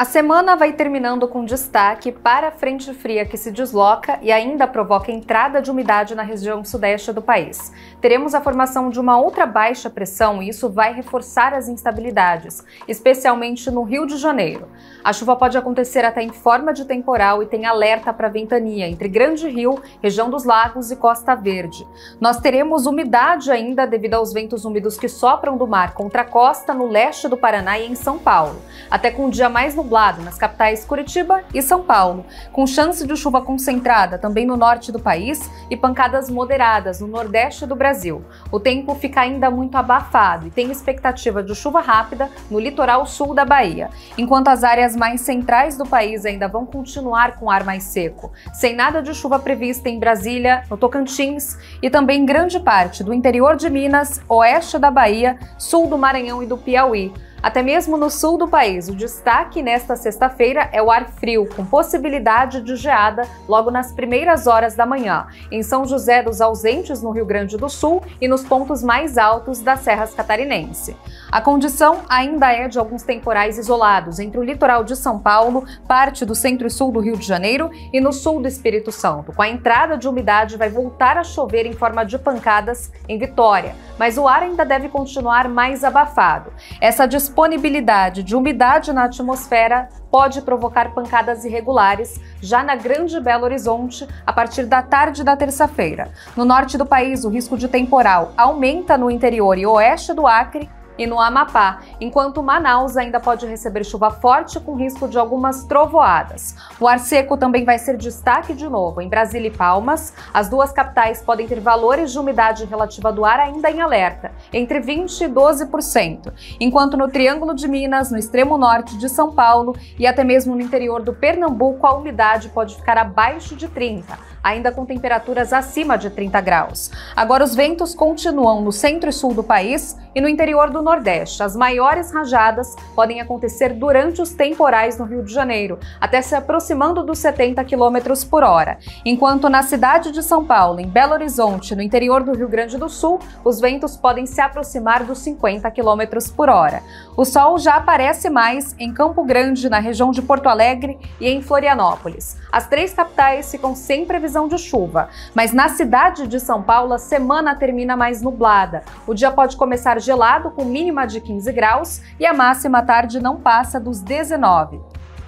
A semana vai terminando com destaque para a frente fria que se desloca e ainda provoca entrada de umidade na região sudeste do país. Teremos a formação de uma outra baixa pressão e isso vai reforçar as instabilidades, especialmente no Rio de Janeiro. A chuva pode acontecer até em forma de temporal e tem alerta para ventania entre Grande Rio, região dos Lagos e Costa Verde. Nós teremos umidade ainda devido aos ventos úmidos que sopram do mar contra a costa no leste do Paraná e em São Paulo, até com um dia mais nublado nas capitais Curitiba e São Paulo, com chance de chuva concentrada também no norte do país e pancadas moderadas no nordeste do Brasil. O tempo fica ainda muito abafado e tem expectativa de chuva rápida no litoral sul da Bahia, enquanto as áreas mais centrais do país ainda vão continuar com ar mais seco, sem nada de chuva prevista em Brasília, no Tocantins e também grande parte do interior de Minas, oeste da Bahia, sul do Maranhão e do Piauí. Até mesmo no sul do país, o destaque nesta sexta-feira é o ar frio, com possibilidade de geada logo nas primeiras horas da manhã, em São José dos Ausentes, no Rio Grande do Sul, e nos pontos mais altos das serras catarinense. A condição ainda é de alguns temporais isolados entre o litoral de São Paulo, parte do centro e sul do Rio de Janeiro e no sul do Espírito Santo. Com a entrada de umidade, vai voltar a chover em forma de pancadas em Vitória, mas o ar ainda deve continuar mais abafado. Essa disponibilidade de umidade na atmosfera pode provocar pancadas irregulares já na Grande Belo Horizonte a partir da tarde da terça-feira. No norte do país, o risco de temporal aumenta no interior e oeste do Acre e no Amapá, enquanto Manaus ainda pode receber chuva forte com risco de algumas trovoadas. O ar seco também vai ser destaque de novo em Brasília e Palmas. As duas capitais podem ter valores de umidade relativa do ar ainda em alerta, entre 20% e 12%, enquanto no Triângulo de Minas, no extremo norte de São Paulo e até mesmo no interior do Pernambuco, a umidade pode ficar abaixo de 30%, ainda com temperaturas acima de 30 graus. Agora os ventos continuam no centro e sul do país e no interior do Nordeste. As maiores rajadas podem acontecer durante os temporais no Rio de Janeiro, até se aproximando dos 70 km por hora. Enquanto na cidade de São Paulo, em Belo Horizonte, no interior do Rio Grande do Sul, os ventos podem se aproximar dos 50 km por hora. O sol já aparece mais em Campo Grande, na região de Porto Alegre e em Florianópolis. As três capitais ficam sem previsão de chuva, mas na cidade de São Paulo a semana termina mais nublada. O dia pode começar gelado com mínima de 15 graus e a máxima à tarde não passa dos 19.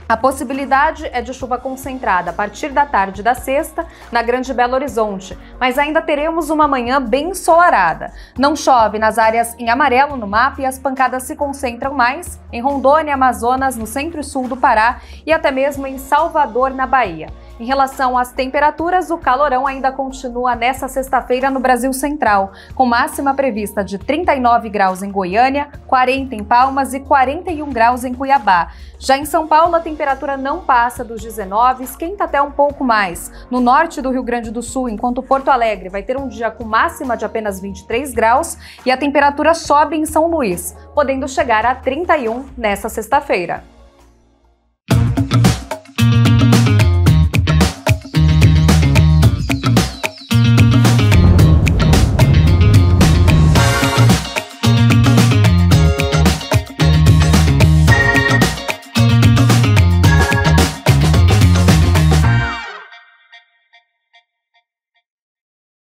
A possibilidade é de chuva concentrada a partir da tarde da sexta na Grande Belo Horizonte, mas ainda teremos uma manhã bem ensolarada. Não chove nas áreas em amarelo no mapa e as pancadas se concentram mais em Rondônia, Amazonas, no centro e sul do Pará e até mesmo em Salvador, na Bahia. Em relação às temperaturas, o calorão ainda continua nesta sexta-feira no Brasil Central, com máxima prevista de 39 graus em Goiânia, 40 em Palmas e 41 graus em Cuiabá. Já em São Paulo, a temperatura não passa dos 19, esquenta até um pouco mais. No norte do Rio Grande do Sul, enquanto Porto Alegre vai ter um dia com máxima de apenas 23 graus e a temperatura sobe em São Luís, podendo chegar a 31 nesta sexta-feira.